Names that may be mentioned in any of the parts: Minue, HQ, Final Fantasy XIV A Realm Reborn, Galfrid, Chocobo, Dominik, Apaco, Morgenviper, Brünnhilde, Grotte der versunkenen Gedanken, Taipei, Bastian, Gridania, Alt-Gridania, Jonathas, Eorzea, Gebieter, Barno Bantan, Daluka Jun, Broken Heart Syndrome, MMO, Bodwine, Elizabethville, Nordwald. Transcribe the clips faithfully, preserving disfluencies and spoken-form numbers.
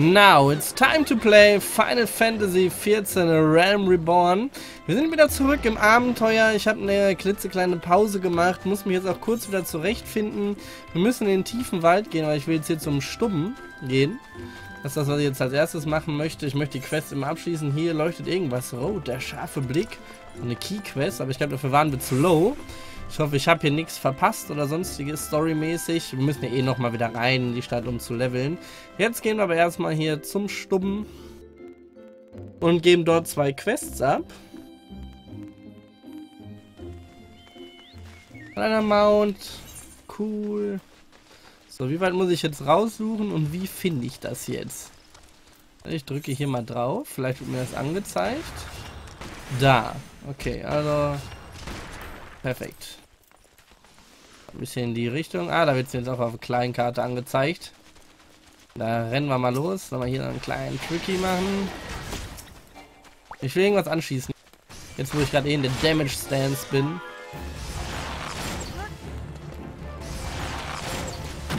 Now it's time to play Final Fantasy vierzehn A Realm Reborn. Wir sind wieder zurück im Abenteuer. Ich habe eine klitzekleine Pause gemacht, muss mich jetzt auch kurz wieder zurechtfinden. Wir müssen in den tiefen Wald gehen, weil ich will jetzt hier zum Stubben gehen. Das ist das, was ich jetzt als erstes machen möchte. Ich möchte die Quest immer abschließen. Hier leuchtet irgendwas rot, der scharfe Blick. So eine Key-Quest, aber ich glaube, dafür waren wir zu low. Ich hoffe, ich habe hier nichts verpasst oder sonstiges storymäßig. Wir müssen ja eh nochmal wieder rein in die Stadt, um zu leveln. Jetzt gehen wir aber erstmal hier zum Stubben und geben dort zwei Quests ab. Kleiner Mount. Cool. So, wie weit muss ich jetzt raussuchen und wie finde ich das jetzt? Ich drücke hier mal drauf. Vielleicht wird mir das angezeigt. Da. Okay, also... perfekt. Ein bisschen in die Richtung. Ah, da wird es jetzt auch auf der kleinen Karte angezeigt. Da rennen wir mal los. Sollen wir hier noch einen kleinen Tricky machen? Ich will irgendwas anschießen. Jetzt, wo ich gerade eh in der Damage Stance bin.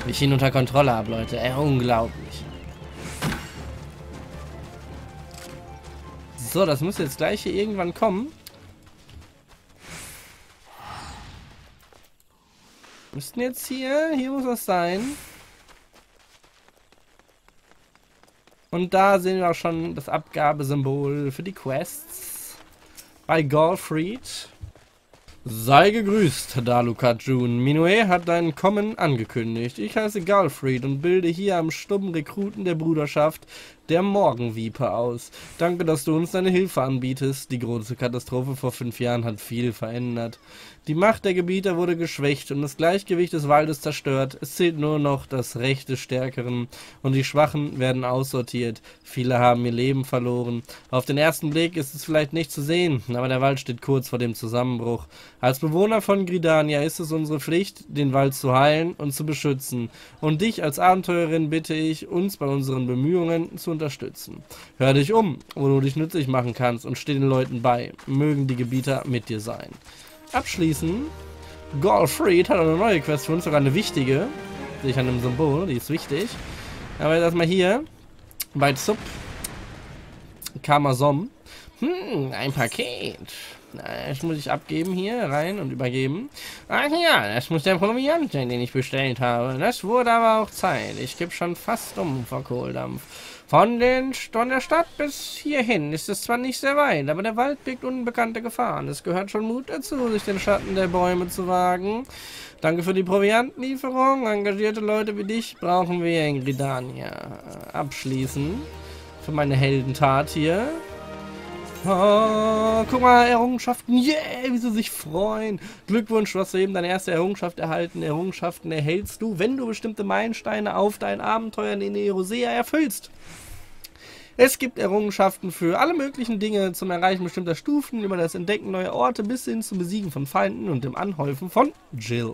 Wie ich ihn unter Kontrolle habe, Leute. Ey, unglaublich. So, das muss jetzt gleich hier irgendwann kommen. Müssten jetzt hier, hier muss das sein. Und da sehen wir auch schon das Abgabesymbol für die Quests bei Galfrid. Sei gegrüßt, Daluka Jun. Minue hat dein Kommen angekündigt. Ich heiße Galfrid und bilde hier am Sturm Rekruten der Bruderschaft der Morgenviper aus. Danke, dass du uns deine Hilfe anbietest. Die große Katastrophe vor fünf Jahren hat viel verändert. Die Macht der Gebieter wurde geschwächt und das Gleichgewicht des Waldes zerstört. Es zählt nur noch das Recht des Stärkeren und die Schwachen werden aussortiert. Viele haben ihr Leben verloren. Auf den ersten Blick ist es vielleicht nicht zu sehen, aber der Wald steht kurz vor dem Zusammenbruch. Als Bewohner von Gridania ist es unsere Pflicht, den Wald zu heilen und zu beschützen. Und dich als Abenteurerin bitte ich, uns bei unseren Bemühungen zu unterstützen. Hör dich um, wo du dich nützlich machen kannst und steh den Leuten bei. Mögen die Gebieter mit dir sein. Abschließen. Galfrid hat eine neue Quest für uns, sogar eine wichtige. Sehe ich an dem Symbol, die ist wichtig. Aber jetzt erstmal hier. Bei Sub. Kamasom. Hm, ein Paket. Das muss ich abgeben hier, rein und übergeben. Ach ja, das muss der Proviant sein, den ich bestellt habe. Das wurde aber auch Zeit. Ich gebe schon fast um vor Kohldampf. Von, den, von der Stadt bis hierhin ist es zwar nicht sehr weit, aber der Wald birgt unbekannte Gefahren. Es gehört schon Mut dazu, sich den Schatten der Bäume zu wagen. Danke für die Proviantlieferung. Engagierte Leute wie dich brauchen wir in Gridania. Abschließen. Für meine Heldentat hier. Oh, guck mal, Errungenschaften, yeah, wie sie sich freuen. Glückwunsch, du hast eben deine erste Errungenschaft erhalten. Errungenschaften erhältst du, wenn du bestimmte Meilensteine auf deinen Abenteuern in Eorzea erfüllst. Es gibt Errungenschaften für alle möglichen Dinge, zum Erreichen bestimmter Stufen, über das Entdecken neuer Orte bis hin zum Besiegen von Feinden und dem Anhäufen von Jill.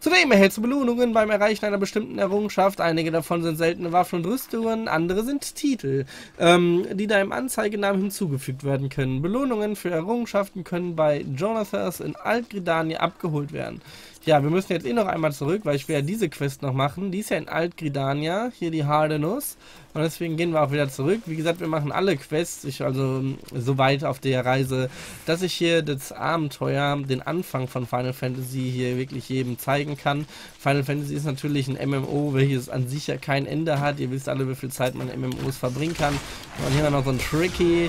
Zudem erhältst du Belohnungen beim Erreichen einer bestimmten Errungenschaft. Einige davon sind seltene Waffen und Rüstungen, andere sind Titel, ähm, die deinem Anzeigenamen hinzugefügt werden können. Belohnungen für Errungenschaften können bei Jonathas in Alt-Gridania abgeholt werden. Ja, wir müssen jetzt eh noch einmal zurück, weil ich will ja diese Quest noch machen. Die ist ja in Alt-Gridania, hier die Harde Nuss. Und deswegen gehen wir auch wieder zurück. Wie gesagt, wir machen alle Quests, ich also so weit auf der Reise, dass ich hier das Abenteuer, den Anfang von Final Fantasy hier wirklich jedem zeigen kann. Final Fantasy ist natürlich ein M M O, welches an sich ja kein Ende hat. Ihr wisst alle, wie viel Zeit man in M M Os verbringen kann. Und hier haben wir noch so ein Tricky,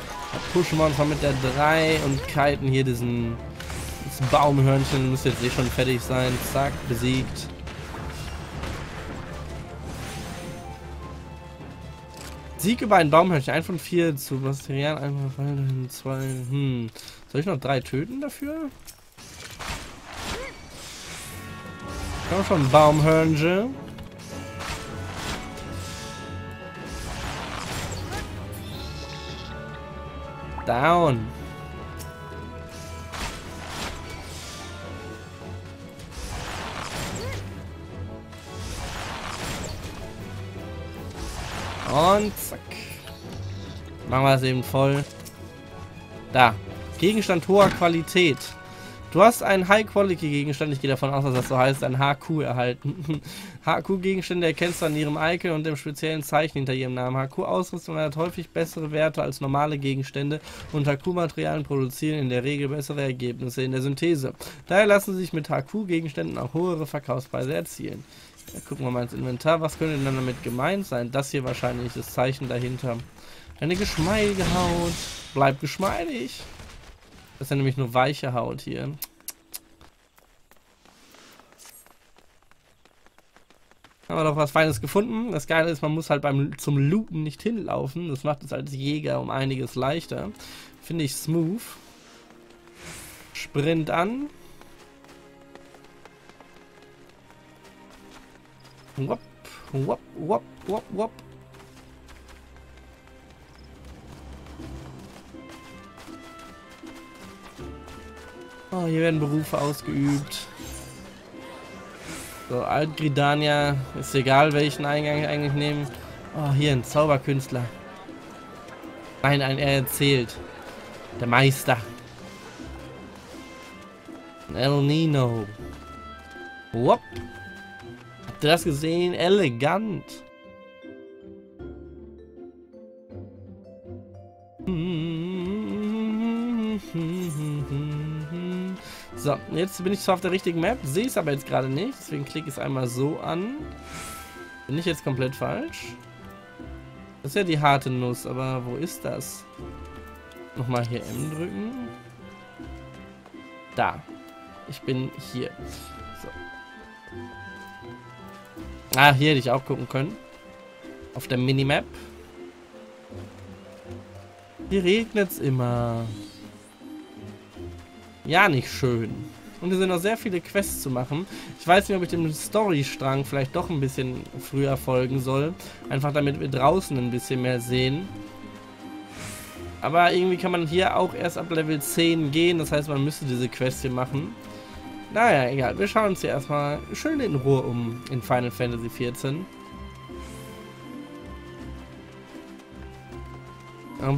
pushen wir uns mal mit der drei und kiten hier diesen... das Baumhörnchen muss jetzt eh schon fertig sein. Zack, besiegt. Sieg über ein Baumhörnchen. Ein von vier zu Bastian. Einmal fallen, zwei. Hm. Soll ich noch drei töten dafür? Komm schon, Baumhörnchen. Down. Und zack. Machen wir es eben voll. Da. Gegenstand hoher Qualität. Du hast einen High-Quality-Gegenstand, ich gehe davon aus, dass das so heißt, ein H Q erhalten. H Q-Gegenstände erkennst du an ihrem Icon und dem speziellen Zeichen hinter ihrem Namen. H Q-Ausrüstung hat häufig bessere Werte als normale Gegenstände und H Q-Materialien produzieren in der Regel bessere Ergebnisse in der Synthese. Daher lassen sich mit H Q-Gegenständen auch höhere Verkaufspreise erzielen. Ja, gucken wir mal ins Inventar, was könnte denn damit gemeint sein? Das hier wahrscheinlich, das Zeichen dahinter. Eine geschmeidige Haut, bleib geschmeidig. Das ist ja nämlich nur weiche Haut hier. Haben wir doch was Feines gefunden. Das Geile ist, man muss halt beim zum Looten nicht hinlaufen. Das macht es als Jäger um einiges leichter. Finde ich smooth. Sprint an. Wop, wop, wop, wop, wop. Oh, hier werden Berufe ausgeübt. So, Alt-Gridania. Ist egal, welchen Eingang ich eigentlich nehme. Oh, hier ein Zauberkünstler. Nein, ein er erzählt. Der Meister. El Niño. Wop. Habt ihr das gesehen? Elegant. So, jetzt bin ich zwar auf der richtigen Map, sehe es aber jetzt gerade nicht, deswegen klicke ich es einmal so an. Bin ich jetzt komplett falsch? Das ist ja die harte Nuss, aber wo ist das? Nochmal hier M drücken. Da. Ich bin hier. So. Ah, hier hätte ich auch gucken können. Auf der Minimap. Hier regnet es immer. Ja, nicht schön. Und hier sind noch sehr viele Quests zu machen. Ich weiß nicht, ob ich dem Storystrang vielleicht doch ein bisschen früher folgen soll. Einfach damit wir draußen ein bisschen mehr sehen. Aber irgendwie kann man hier auch erst ab Level zehn gehen. Das heißt, man müsste diese Quest hier machen. Naja, egal. Wir schauen uns hier erstmal schön in Ruhe um in Final Fantasy vierzehn.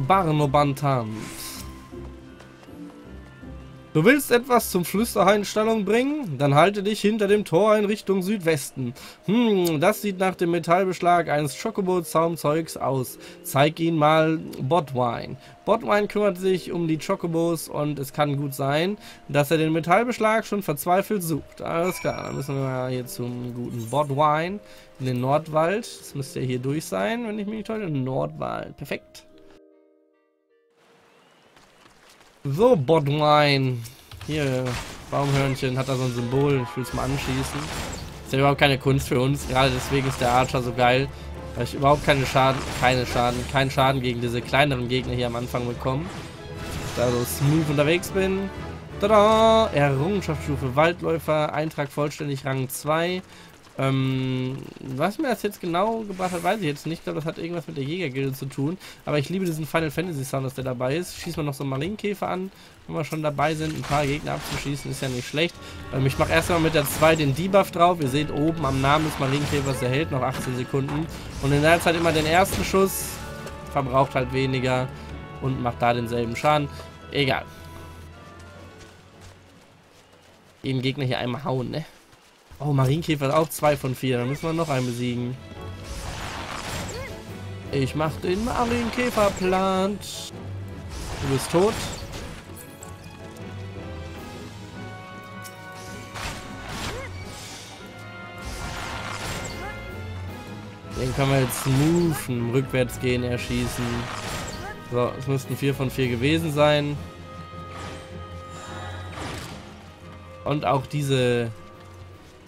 Barno Bantan. Du willst etwas zum Flüsterhainstallung bringen? Dann halte dich hinter dem Tor in Richtung Südwesten. Hm, das sieht nach dem Metallbeschlag eines Chocobo-Zaumzeugs aus. Zeig ihn mal Bodwine. Bodwine kümmert sich um die Chocobos und es kann gut sein, dass er den Metallbeschlag schon verzweifelt sucht. Alles klar, dann müssen wir mal hier zum guten Bodwine in den Nordwald. Das müsste ja hier durch sein, wenn ich mich nicht täusche. Nordwald, perfekt. So, Bodwine. Hier, Baumhörnchen hat da so ein Symbol. Ich will es mal anschießen. Ist ja überhaupt keine Kunst für uns. Gerade deswegen ist der Archer so geil. Weil ich überhaupt keine Schaden, keine Schaden, keinen Schaden gegen diese kleineren Gegner hier am Anfang bekomme. Da so smooth unterwegs bin. Tada! Errungenschaftsstufe Waldläufer. Eintrag vollständig Rang zwei. Ähm, was mir das jetzt genau gebracht hat, weiß ich jetzt nicht. Ich glaube, das hat irgendwas mit der Jägergilde zu tun. Aber ich liebe diesen Final Fantasy Sound, dass der dabei ist. Schießen wir noch so einen Marienkäfer an, wenn wir schon dabei sind. Ein paar Gegner abzuschießen ist ja nicht schlecht. Ähm, ich mache erstmal mit der zwei den Debuff drauf. Ihr seht oben am Namen des Marienkäfers, der hält noch achtzehn Sekunden. Und in der Zeit immer den ersten Schuss, verbraucht halt weniger und macht da denselben Schaden. Egal. Jeden Gegner hier einmal hauen, ne? Oh, Marienkäfer ist auch zwei von vier. Da müssen wir noch einen besiegen. Ich mach den Marienkäfer platt. Du bist tot. Den können wir jetzt moven, rückwärts gehen, erschießen. So, es müssten vier von vier gewesen sein. Und auch diese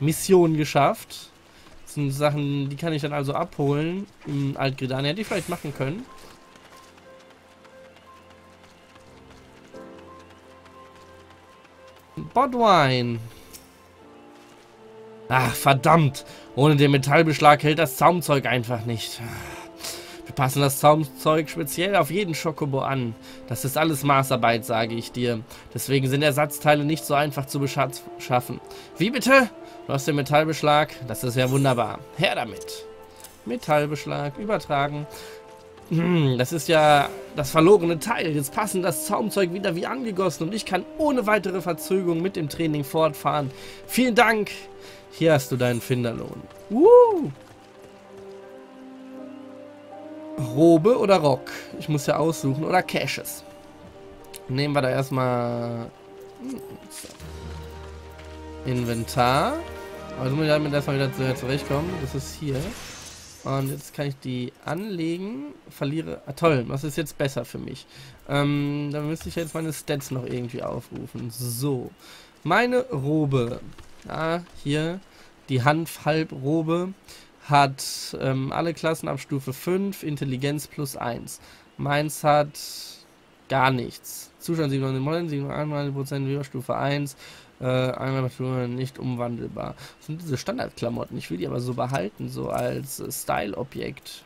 Mission geschafft. Das sind Sachen, die kann ich dann also abholen. Im Alt-Gridania hätte ich vielleicht machen können. Bodwine. Ach, verdammt. Ohne den Metallbeschlag hält das Zaumzeug einfach nicht. Wir passen das Zaumzeug speziell auf jeden Chocobo an. Das ist alles Maßarbeit, sage ich dir. Deswegen sind Ersatzteile nicht so einfach zu beschaffen. Wie bitte? Du hast den Metallbeschlag, das ist ja wunderbar. Her damit. Metallbeschlag, übertragen. Hm, das ist ja das verlorene Teil. Jetzt passen das Zaumzeug wieder wie angegossen und ich kann ohne weitere Verzögerung mit dem Training fortfahren. Vielen Dank. Hier hast du deinen Finderlohn. Uh. Robe oder Rock? Ich muss ja aussuchen. Oder Caches. Nehmen wir da erstmal Inventar. Also muss ich damit erstmal wieder zurechtkommen. Das ist hier. Und jetzt kann ich die anlegen. Verliere. Ah, toll. Was ist jetzt besser für mich? Ähm, dann müsste ich jetzt meine Stats noch irgendwie aufrufen. So. Meine Robe. Ah, hier. Die Hanfhalbrobe hat ähm, alle Klassen ab Stufe fünf. Intelligenz plus eins. Meins hat gar nichts. Zustand siebenundneunzig Prozent über Stufe eins. Äh, einmal nicht umwandelbar. Das sind diese Standardklamotten. Ich will die aber so behalten, so als äh, Style-Objekt.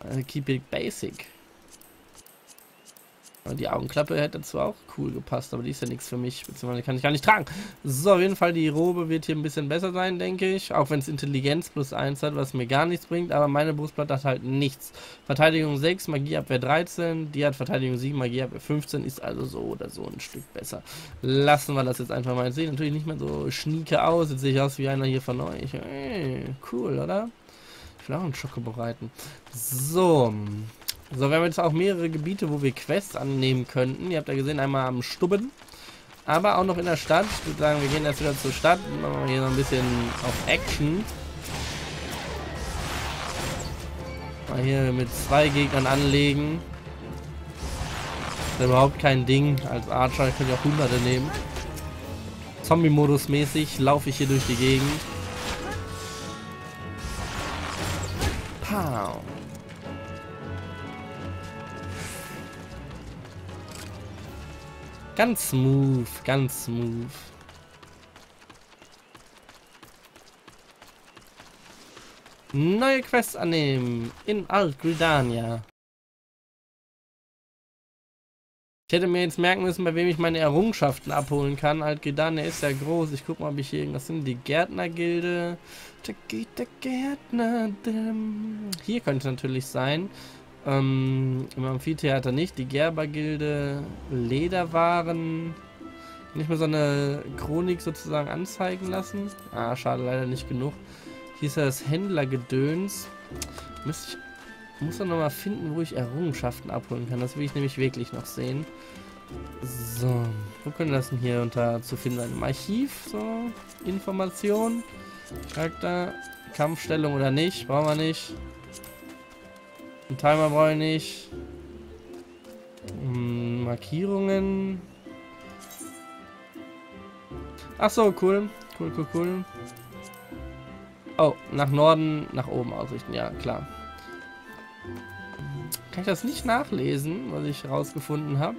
Also keep it basic. Und die Augenklappe hätte dazu auch cool gepasst, aber die ist ja nichts für mich, beziehungsweise kann ich gar nicht tragen. So, auf jeden Fall, die Robe wird hier ein bisschen besser sein, denke ich. Auch wenn es Intelligenz plus eins hat, was mir gar nichts bringt, aber meine Brustplatte hat halt nichts. Verteidigung sechs, Magieabwehr dreizehn, die hat Verteidigung sieben, Magieabwehr fünfzehn, ist also so oder so ein Stück besser. Lassen wir das jetzt einfach mal. Jetzt sehe ich natürlich nicht mehr so schnieke aus, jetzt sehe ich aus wie einer hier von euch. Hey, cool, oder? Ich will auch einen Schocke bereiten. So... So, wir haben jetzt auch mehrere Gebiete, wo wir Quests annehmen könnten. Ihr habt ja gesehen, einmal am Stubben, aber auch noch in der Stadt. Ich würde sagen, wir gehen jetzt wieder zur Stadt. Machen wir hier noch ein bisschen auf Action. Mal hier mit zwei Gegnern anlegen. Ist überhaupt kein Ding. Als Archer könnt ihr auch Hunderte nehmen. Zombie-Modus mäßig laufe ich hier durch die Gegend. Pow. Ganz smooth, ganz smooth. Neue Quests annehmen in Alt-Gridania. Ich hätte mir jetzt merken müssen, bei wem ich meine Errungenschaften abholen kann. Alt-Gridania ist ja groß. Ich guck mal, ob ich hier irgendwas sind. Die Gärtnergilde. Da geht der Gärtner. Hier könnte es natürlich sein. Ähm, im Amphitheater nicht, die Gerbergilde, Lederwaren, nicht mehr so eine Chronik sozusagen anzeigen lassen. Ah, schade, leider nicht genug. Hier ist ja das Händlergedöns. Müsste ich, muss dann nochmal finden, wo ich Errungenschaften abholen kann. Das will ich nämlich wirklich noch sehen. So, wo können wir das denn hier unter zu finden sein? Im Archiv, so, Information, Charakter, Kampfstellung oder nicht, brauchen wir nicht. Ein Timer brauche ich nicht. Hm, Markierungen. Ach so, cool. Cool, cool, cool. Oh, nach Norden, nach oben ausrichten. Ja, klar. Kann ich das nicht nachlesen, was ich rausgefunden habe?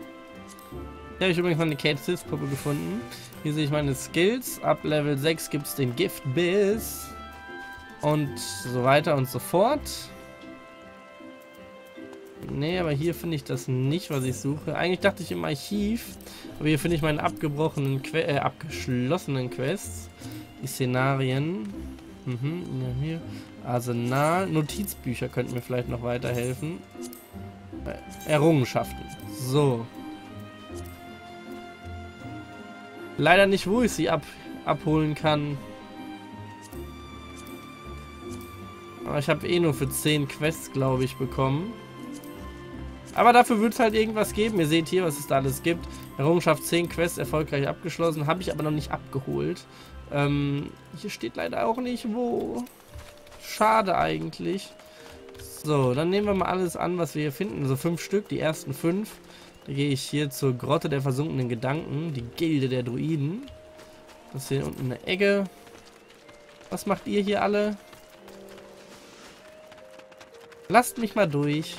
Hier habe ich übrigens meine Kate Sis-Puppe gefunden. Hier sehe ich meine Skills. Ab Level sechs gibt es den Gift-Biss. Und so weiter und so fort. Nee, aber hier finde ich das nicht, was ich suche. Eigentlich dachte ich im Archiv, aber hier finde ich meine abgebrochenen, Que- äh, abgeschlossenen Quests. Die Szenarien. Mhm, ja, hier. Arsenal. Notizbücher könnten mir vielleicht noch weiterhelfen. Errungenschaften. So. Leider nicht, wo ich sie ab- abholen kann. Aber ich habe eh nur für zehn Quests, glaube ich, bekommen. Aber dafür wird es halt irgendwas geben. Ihr seht hier, was es da alles gibt. Errungenschaft zehn Quests erfolgreich abgeschlossen. Habe ich aber noch nicht abgeholt. Ähm, hier steht leider auch nicht wo. Schade eigentlich. So, dann nehmen wir mal alles an, was wir hier finden. So fünf Stück, die ersten fünf. Da gehe ich hier zur Grotte der versunkenen Gedanken. Die Gilde der Druiden. Das ist hier unten eine Ecke. Was macht ihr hier alle? Lasst mich mal durch.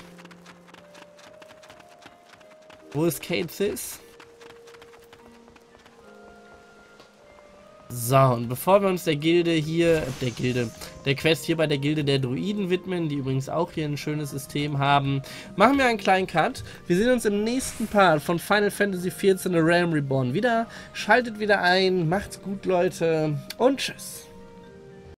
Wo ist Kate Sis? So, und bevor wir uns der Gilde hier, der Gilde, der Quest hier bei der Gilde der Druiden widmen, die übrigens auch hier ein schönes System haben, machen wir einen kleinen Cut. Wir sehen uns im nächsten Part von Final Fantasy vierzehn A Realm Reborn wieder. Schaltet wieder ein, macht's gut, Leute, und tschüss.